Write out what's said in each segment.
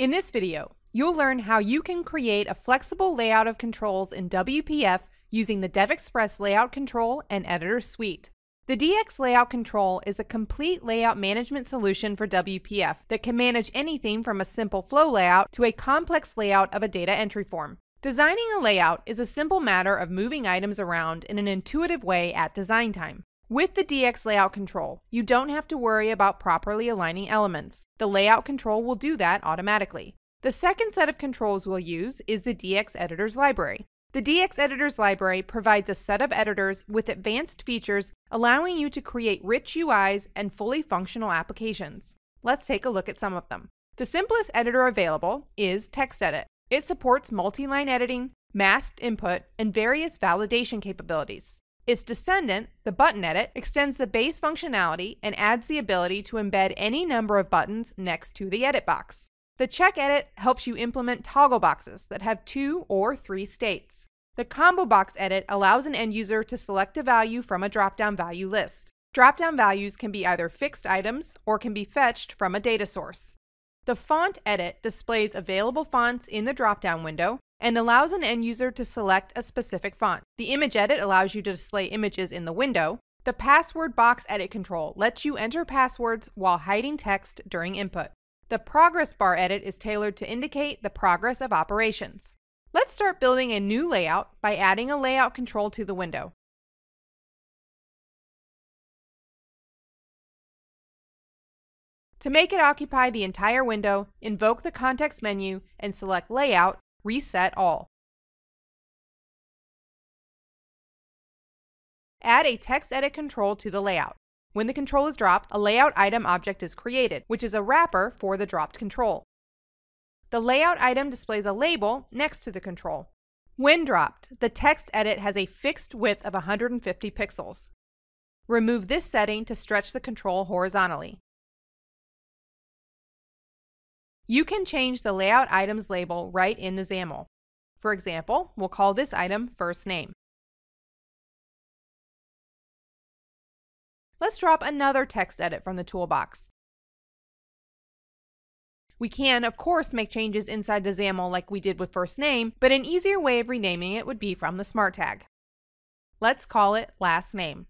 In this video, you'll learn how you can create a flexible layout of controls in WPF using the DevExpress Layout Control and Editor Suite. The DX Layout Control is a complete layout management solution for WPF that can manage anything from a simple flow layout to a complex layout of a data entry form. Designing a layout is a simple matter of moving items around in an intuitive way at design time. With the DX Layout Control, you don't have to worry about properly aligning elements. The Layout Control will do that automatically. The second set of controls we'll use is the DX Editors Library. The DX Editors Library provides a set of editors with advanced features allowing you to create rich UIs and fully functional applications. Let's take a look at some of them. The simplest editor available is TextEdit. It supports multi-line editing, masked input, and various validation capabilities. Its descendant, the ButtonEdit, extends the base functionality and adds the ability to embed any number of buttons next to the edit box. The CheckEdit helps you implement toggle boxes that have 2 or 3 states. The ComboBoxEdit allows an end user to select a value from a drop-down value list. Drop-down values can be either fixed items or can be fetched from a data source. The FontEdit displays available fonts in the drop-down window and allows an end user to select a specific font. The Image Edit allows you to display images in the window. The Password Box Edit control lets you enter passwords while hiding text during input. The Progress Bar Edit is tailored to indicate the progress of operations. Let's start building a new layout by adding a layout control to the window. To make it occupy the entire window, invoke the context menu and select Layout, Reset All. Add a TextEdit control to the layout. When the control is dropped, a layout item object is created, which is a wrapper for the dropped control. The layout item displays a label next to the control. When dropped, the TextEdit has a fixed width of 150 pixels. Remove this setting to stretch the control horizontally. You can change the layout item's label right in the XAML. For example, we'll call this item First Name. Let's drop another TextEdit from the toolbox. We can, of course, make changes inside the XAML like we did with First Name, but an easier way of renaming it would be from the Smart tag. Let's call it Last Name.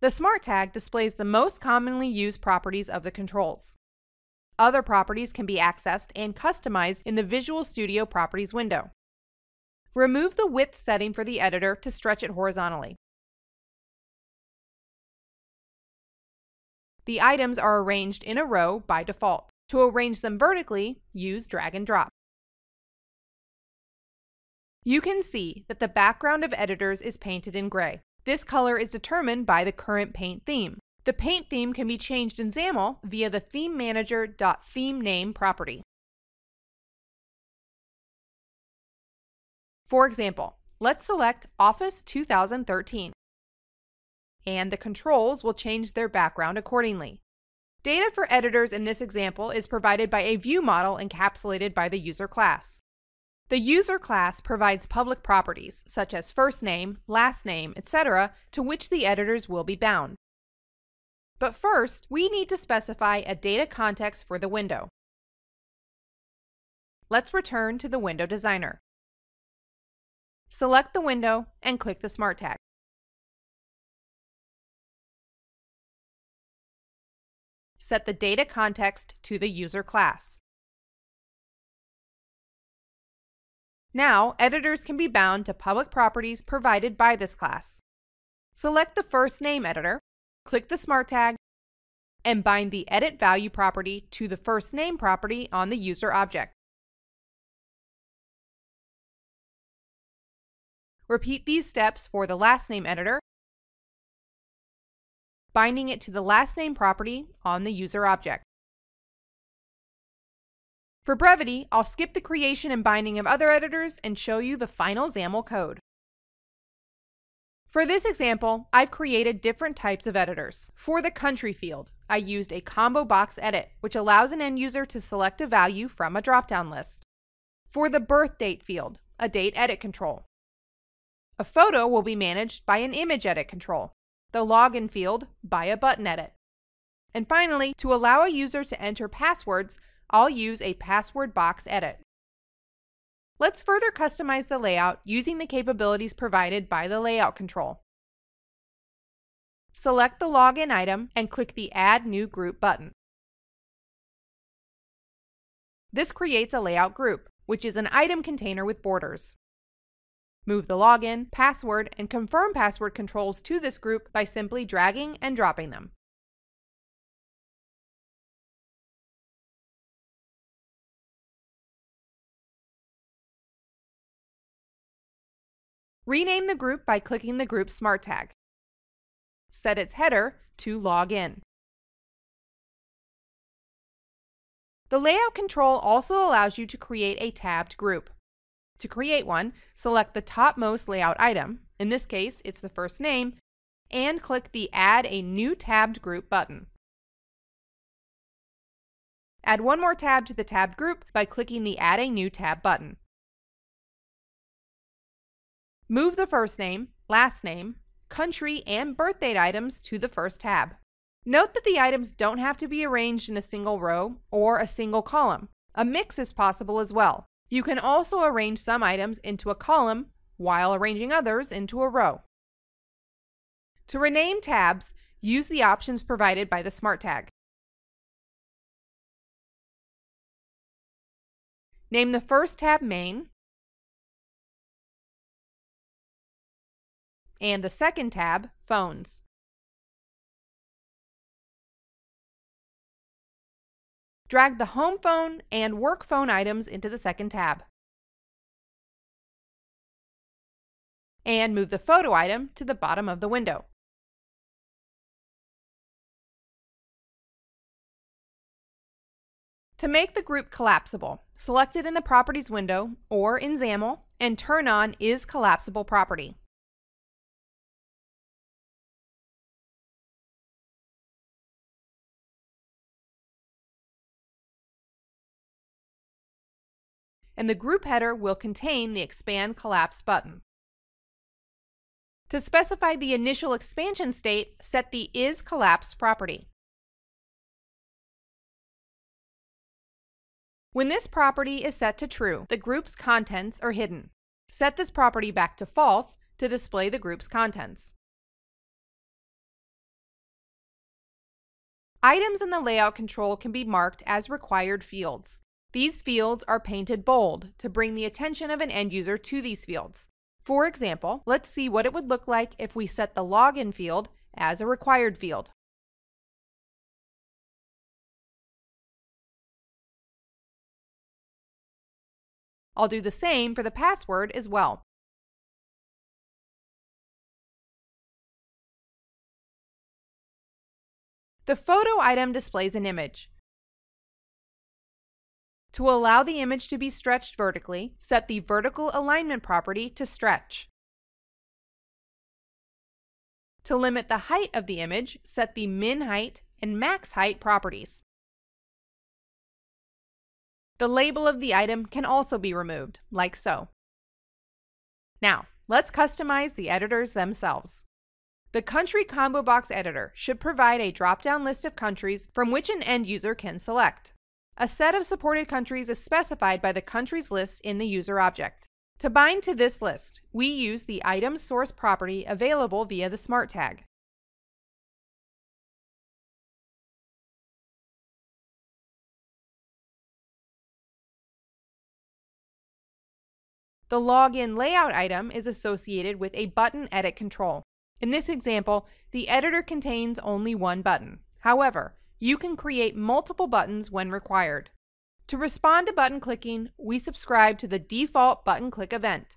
The Smart tag displays the most commonly used properties of the controls. Other properties can be accessed and customized in the Visual Studio Properties window. Remove the width setting for the editor to stretch it horizontally. The items are arranged in a row by default. To arrange them vertically, use drag and drop. You can see that the background of editors is painted in gray. This color is determined by the current paint theme. The paint theme can be changed in XAML via the ThemeManager.ThemeName property. For example, let's select Office 2013, and the controls will change their background accordingly. Data for editors in this example is provided by a view model encapsulated by the user class. The user class provides public properties, such as first name, last name, etc., to which the editors will be bound. But first, we need to specify a data context for the window. Let's return to the Window Designer. Select the window and click the Smart tag. Set the data context to the user class. Now, editors can be bound to public properties provided by this class. Select the First Name editor, click the Smart tag, and bind the Edit Value property to the First Name property on the user object. Repeat these steps for the Last Name editor, binding it to the Last Name property on the user object. For brevity, I'll skip the creation and binding of other editors and show you the final XAML code. For this example, I've created different types of editors. For the country field, I used a ComboBoxEdit, which allows an end user to select a value from a drop-down list. For the birth date field, a date edit control. A photo will be managed by an image edit control. The login field by a button edit. And finally, to allow a user to enter passwords, I'll use a password box edit. Let's further customize the layout using the capabilities provided by the layout control. Select the login item and click the Add New Group button. This creates a layout group, which is an item container with borders. Move the login, password, and confirm password controls to this group by simply dragging and dropping them. Rename the group by clicking the group Smart tag. Set its header to Login. The layout control also allows you to create a tabbed group. To create one, select the topmost layout item, in this case it's the first name, and click the Add a New Tabbed Group button. Add one more tab to the tabbed group by clicking the Add a New Tab button. Move the first name, last name, country, and birthdate items to the first tab. Note that the items don't have to be arranged in a single row or a single column. A mix is possible as well. You can also arrange some items into a column while arranging others into a row. To rename tabs, use the options provided by the Smart tag. Name the first tab Main, and the second tab, Phones. Drag the home phone and work phone items into the second tab. And move the photo item to the bottom of the window. To make the group collapsible, select it in the Properties window or in XAML and turn on Is Collapsible Property. And the group header will contain the Expand Collapse button. To specify the initial expansion state, set the Is Collapse property. When this property is set to true, the group's contents are hidden. Set this property back to false to display the group's contents. Items in the layout control can be marked as required fields. These fields are painted bold to bring the attention of an end user to these fields. For example, let's see what it would look like if we set the login field as a required field. I'll do the same for the password as well. The photo item displays an image. To allow the image to be stretched vertically, set the Vertical Alignment property to Stretch. To limit the height of the image, set the Min Height and Max Height properties. The label of the item can also be removed, like so. Now, let's customize the editors themselves. The Country Combo Box Editor should provide a drop-down list of countries from which an end user can select. A set of supported countries is specified by the countries list in the user object. To bind to this list, we use the item source property available via the Smart tag. The login layout item is associated with a button edit control. In this example, the editor contains only one button. However, you can create multiple buttons when required. To respond to button clicking, we subscribe to the default button click event.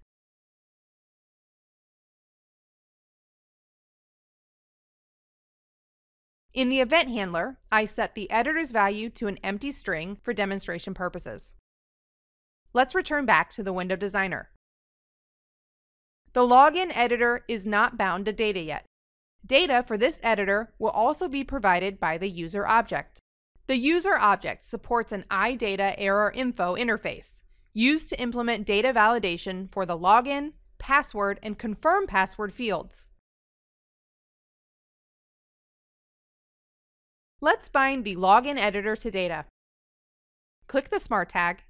In the event handler, I set the editor's value to an empty string for demonstration purposes. Let's return back to the window designer. The login editor is not bound to data yet. Data for this editor will also be provided by the user object. The user object supports an IDataErrorInfo interface, used to implement data validation for the login, password, and confirm password fields. Let's bind the login editor to data. Click the Smart tag.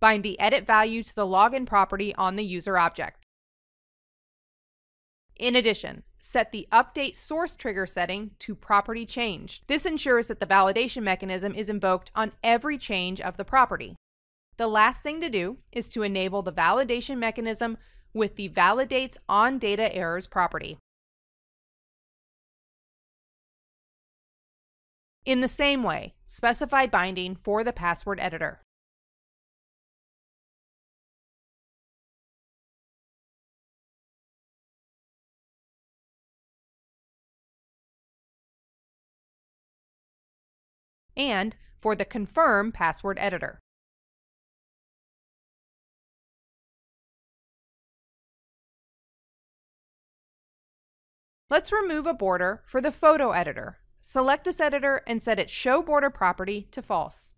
Bind the edit value to the login property on the user object. In addition, set the update source trigger setting to property changed. This ensures that the validation mechanism is invoked on every change of the property. The last thing to do is to enable the validation mechanism with the validates on data errors property. In the same way, specify binding for the password editor. And for the confirm password editor. Let's remove a border for the photo editor. Select this editor and set its show border property to false.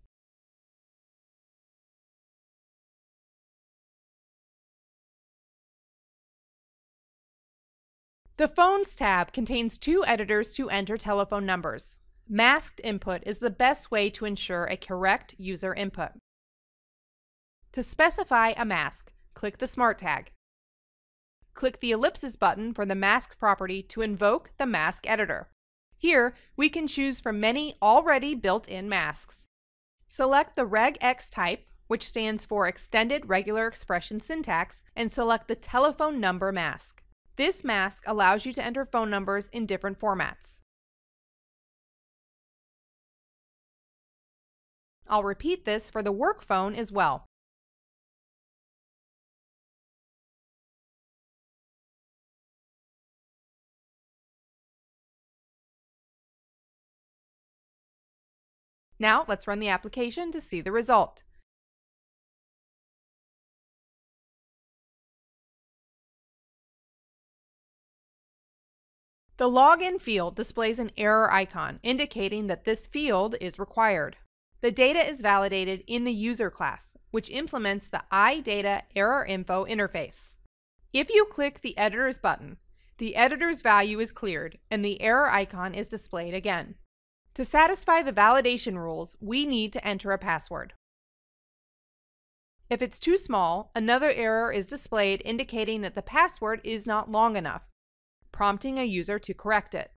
The Phones tab contains two editors to enter telephone numbers. Masked input is the best way to ensure a correct user input. To specify a mask, click the Smart tag. Click the ellipses button for the mask property to invoke the mask editor. Here, we can choose from many already built-in masks. Select the RegEx type, which stands for Extended Regular Expression Syntax, and select the telephone number mask. This mask allows you to enter phone numbers in different formats. I'll repeat this for the work phone as well. Now let's run the application to see the result. The login field displays an error icon indicating that this field is required. The data is validated in the user class, which implements the IDataErrorInfo interface. If you click the editors button, the editor's value is cleared and the error icon is displayed again. To satisfy the validation rules, we need to enter a password. If it's too small, another error is displayed indicating that the password is not long enough, prompting a user to correct it.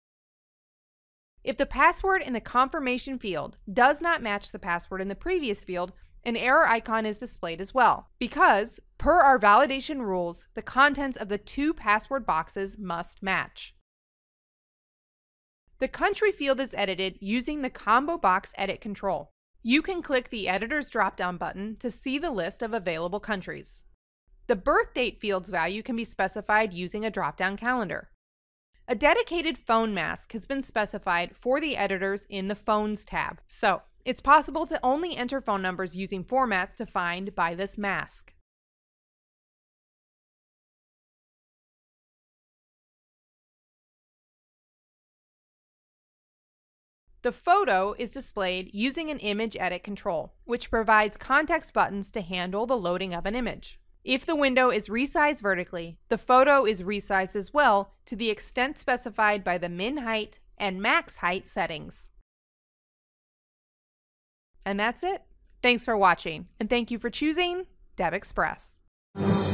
If the password in the confirmation field does not match the password in the previous field, an error icon is displayed as well, because, per our validation rules, the contents of the two password boxes must match. The country field is edited using the ComboBoxEdit control. You can click the Editor's drop-down button to see the list of available countries. The birth date field's value can be specified using a drop-down calendar. A dedicated phone mask has been specified for the editors in the Phones tab, so it's possible to only enter phone numbers using formats defined by this mask. The photo is displayed using an image edit control, which provides context buttons to handle the loading of an image. If the window is resized vertically, the photo is resized as well to the extent specified by the min height and max height settings. And that's it. Thanks for watching, and thank you for choosing DevExpress.